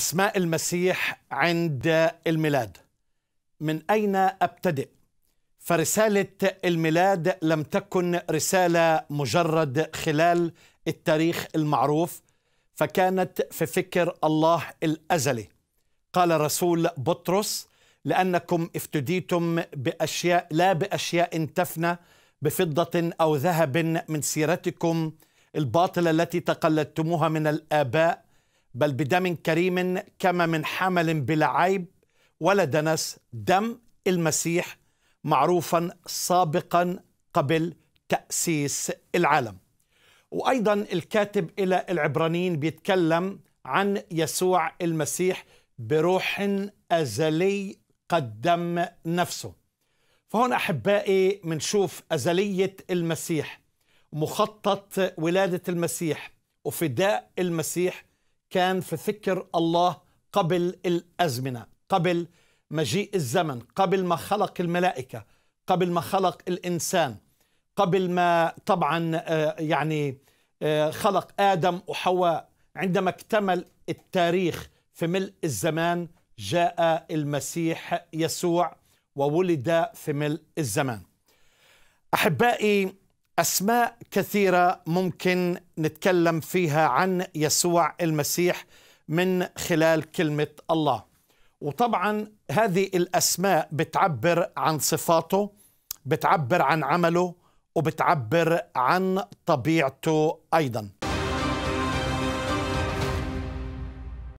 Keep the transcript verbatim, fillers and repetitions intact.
أسماء المسيح عند الميلاد، من أين أبتدئ؟ فرسالة الميلاد لم تكن رسالة مجرد خلال التاريخ المعروف، فكانت في فكر الله الأزلي. قال رسول بطرس: لأنكم افتديتم بأشياء لا بأشياء تفنى، بفضة أو ذهب من سيرتكم الباطلة التي تقلدتموها من الآباء، بل بدم كريم كما من حمل بلا عيب ولا دنس، دم المسيح معروفا سابقا قبل تأسيس العالم. وأيضا الكاتب إلى العبرانيين بيتكلم عن يسوع المسيح بروح أزلي قدم نفسه. فهون أحبائي منشوف أزلية المسيح، مخطط ولادة المسيح وفداء المسيح كان في فكر الله قبل الأزمنة، قبل مجيء الزمن، قبل ما خلق الملائكة، قبل ما خلق الإنسان، قبل ما طبعا يعني خلق آدم وحواء. عندما اكتمل التاريخ في ملء الزمان جاء المسيح يسوع وولد في ملء الزمان. أحبائي أسماء كثيرة ممكن نتكلم فيها عن يسوع المسيح من خلال كلمة الله، وطبعا هذه الأسماء بتعبر عن صفاته، بتعبر عن عمله، وبتعبر عن طبيعته أيضا.